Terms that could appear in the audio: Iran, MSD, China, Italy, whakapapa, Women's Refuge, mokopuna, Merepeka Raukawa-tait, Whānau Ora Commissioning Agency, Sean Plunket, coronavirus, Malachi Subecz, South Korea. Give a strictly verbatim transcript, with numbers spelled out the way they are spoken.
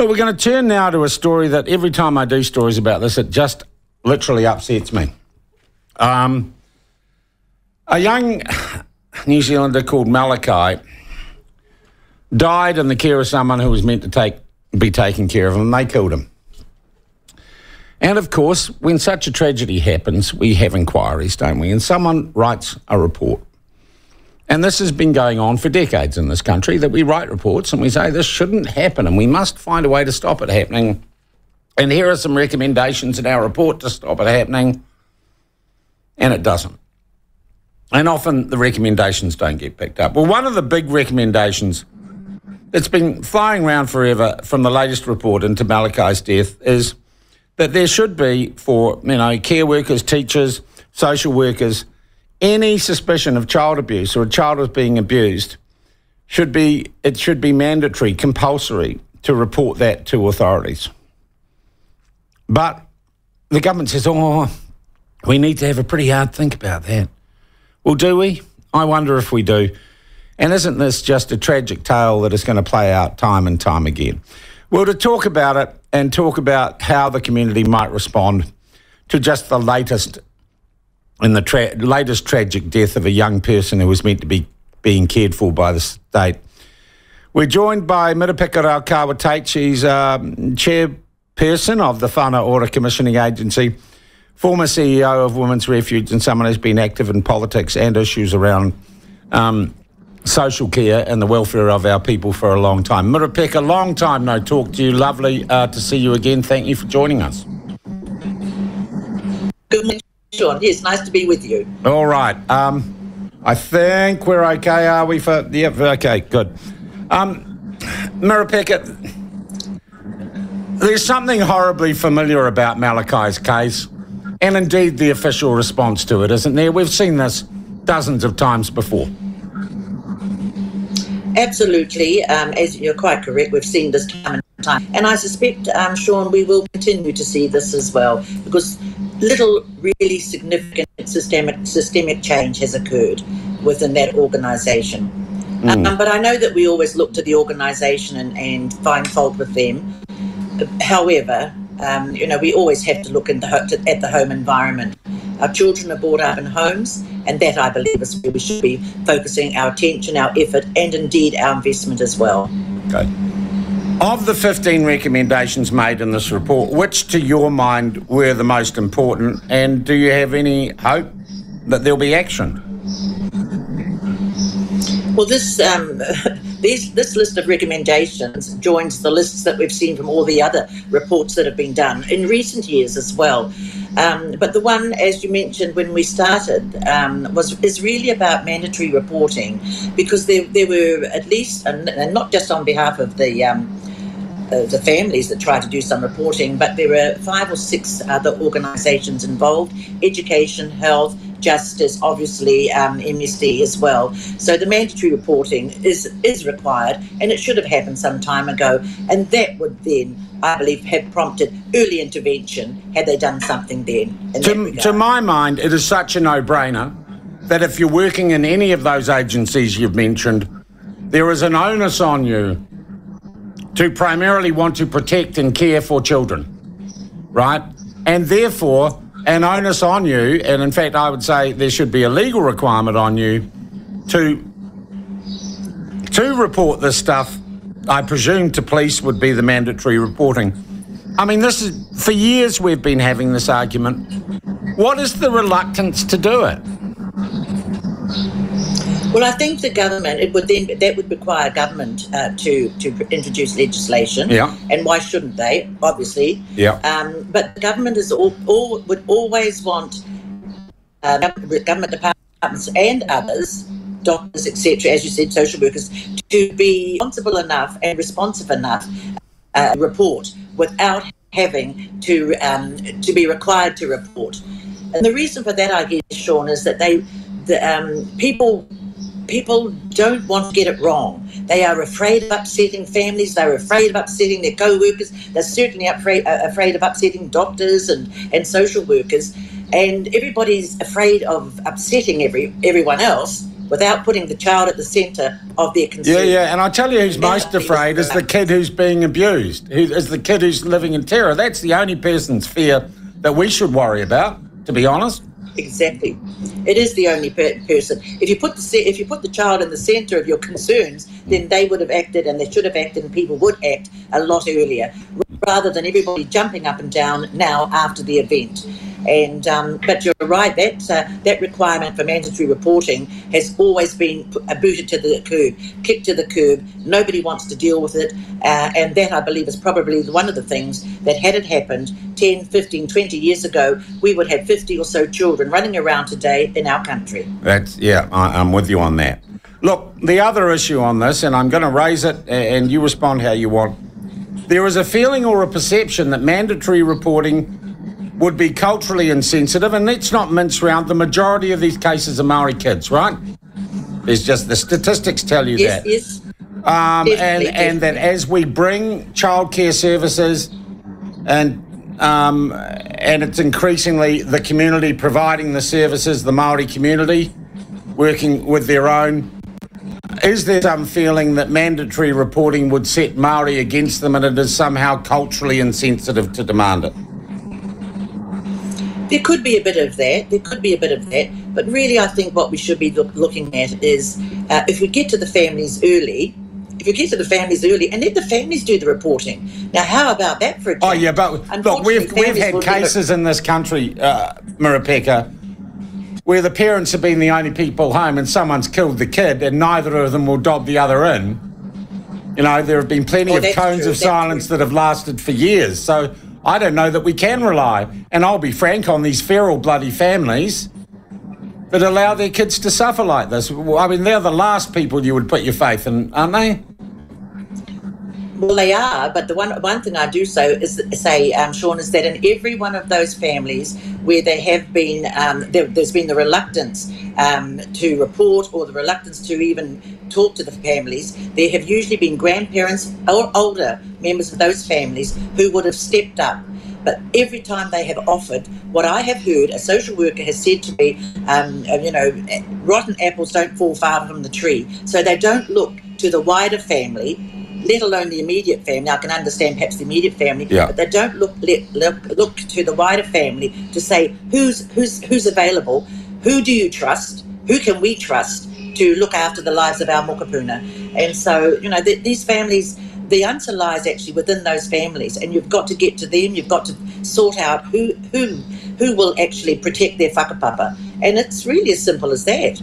Look, we're going to turn now to a story that every time I do stories about this, it just literally upsets me. Um, a young New Zealander called Malachi died in the care of someone who was meant to take be taking care of him, and they killed him. And of course, when such a tragedy happens, we have inquiries, don't we? And someone writes a report. And this has been going on for decades in this country, that we write reports and we say this shouldn't happen and we must find a way to stop it happening. And here are some recommendations in our report to stop it happening. And it doesn't. And often the recommendations don't get picked up. Well, one of the big recommendations that's been flying around forever from the latest report into Malachi's death is that there should be, for you know, care workers, teachers, social workers, any suspicion of child abuse or a child is being abused, should be it should be mandatory, compulsory, to report that to authorities. But the government says, oh, we need to have a pretty hard think about that. Well, do we? I wonder if we do. And isn't this just a tragic tale that is going to play out time and time again? Well, to talk about it and talk about how the community might respond to just the latest in the tra latest tragic death of a young person who was meant to be being cared for by the state, we're joined by Merepeka Raukawa-tait. She's um, chairperson of the Whānau Ora Commissioning Agency, former C E O of Women's Refuge, and someone who's been active in politics and issues around um, social care and the welfare of our people for a long time. Merepeka, long time no talk to you. Lovely uh, to see you again. Thank you for joining us. Good morning, Sean. Yes, nice to be with you. All right. Um, I think we're okay, are we? For yeah, okay, good. Um, Merepeka, there's something horribly familiar about Malachi's case, and indeed the official response to it, isn't there? We've seen this dozens of times before. Absolutely, um, as you're quite correct, we've seen this time and time. And I suspect, um, Sean, we will continue to see this as well, because little really significant systemic, systemic change has occurred within that organisation. Mm. Um, but I know that we always look to the organisation and, and find fault with them. However, um, you know, we always have to look in the ho to, at the home environment. Our children are brought up in homes, and that, I believe, is where we should be focusing our attention, our effort, and indeed our investment as well. Okay. Of the fifteen recommendations made in this report, which to your mind were the most important, and do you have any hope that there'll be action? Well, this, um, this, this list of recommendations joins the lists that we've seen from all the other reports that have been done in recent years as well. Um, but the one, as you mentioned, when we started, um, was is really about mandatory reporting, because there, there were at least, and not just on behalf of the um, uh, the families that tried to do some reporting, but there were five or six other organisations involved: education, health, justice, obviously um, M S D as well. So the mandatory reporting is is required, and it should have happened some time ago, and that would then, I believe, have prompted early intervention had they done something then. To, to my mind, it is such a no-brainer that if you're working in any of those agencies you've mentioned, there is an onus on you to primarily want to protect and care for children, right? And therefore, an onus on you, and in fact, I would say there should be a legal requirement on you to, to report this stuff. I presume to police would be the mandatory reporting. I mean, this is, for years we've been having this argument. What is the reluctance to do it? Well, I think the government, it would then, that would require government uh, to, to introduce legislation. Yeah. And why shouldn't they, obviously? Yeah. Um, but the government is all, all, would always want uh, government departments and others, doctors, et cetera, as you said, social workers, to be responsible enough and responsive enough uh, to report without having to um, to be required to report. And the reason for that, I guess, Sean, is that they, the um, people, people don't want to get it wrong. They are afraid of upsetting families. They're afraid of upsetting their co-workers. They're certainly afraid afraid of upsetting doctors and and social workers. And everybody's afraid of upsetting every everyone else. without putting the child at the centre of their concern. Yeah, yeah, and I'll tell you who's most afraid is the kid who's being abused, who is the kid who's living in terror. That's the only person's fear that we should worry about, to be honest. Exactly. It is the only per person. If you put the if you put the child in the centre of your concerns, then they would have acted, and they should have acted, and people would act a lot earlier, rather than everybody jumping up and down now after the event. And um, but you're right, that uh, that requirement for mandatory reporting has always been uh, booted to the curb, kicked to the curb. Nobody wants to deal with it, uh, and that I believe is probably one of the things that had it happened ten, fifteen, twenty years ago, we would have fifty or so children running around today in our country. That's yeah, I, I'm with you on that. Look, the other issue on this, and I'm going to raise it, and you respond how you want. There is a feeling or a perception that mandatory reporting would be culturally insensitive, and let's not mince around, the majority of these cases are Maori kids, right? It's just the statistics tell you yes, that. Yes, um, yes. And, and that as we bring childcare services, and um, and it's increasingly the community providing the services, the Maori community, working with their own, is there some feeling that mandatory reporting would set Maori against them and it is somehow culturally insensitive to demand it? There could be a bit of that, there could be a bit of that, but really I think what we should be look, looking at is uh, if we get to the families early, if you get to the families early and let the families do the reporting. Now, how about that for a change? Oh, yeah, but look, we've, we've had cases in this country, uh, Merepeka, where the parents have been the only people home and someone's killed the kid and neither of them will dob the other in. You know, there have been plenty of cones of silence that have lasted for years, so I don't know that we can rely, and I'll be frank, on these feral bloody families that allow their kids to suffer like this. I mean, they're the last people you would put your faith in, aren't they? Well, they are, but the one one thing I do so is say, um, Sean, is that in every one of those families where there have been, um, there, there's been the reluctance um, to report or the reluctance to even talk to the families, there have usually been grandparents or older members of those families who would have stepped up. But every time they have offered, what I have heard, a social worker has said to me, um, you know, rotten apples don't fall far from the tree. So they don't look to the wider family, let alone the immediate family. I can understand perhaps the immediate family, yeah. But they don't look, let, look look to the wider family to say who's who's who's available, who do you trust, who can we trust to look after the lives of our mokopuna. And so, you know, the, these families, the answer lies actually within those families, and you've got to get to them, you've got to sort out who who who will actually protect their whakapapa. And it's really as simple as that.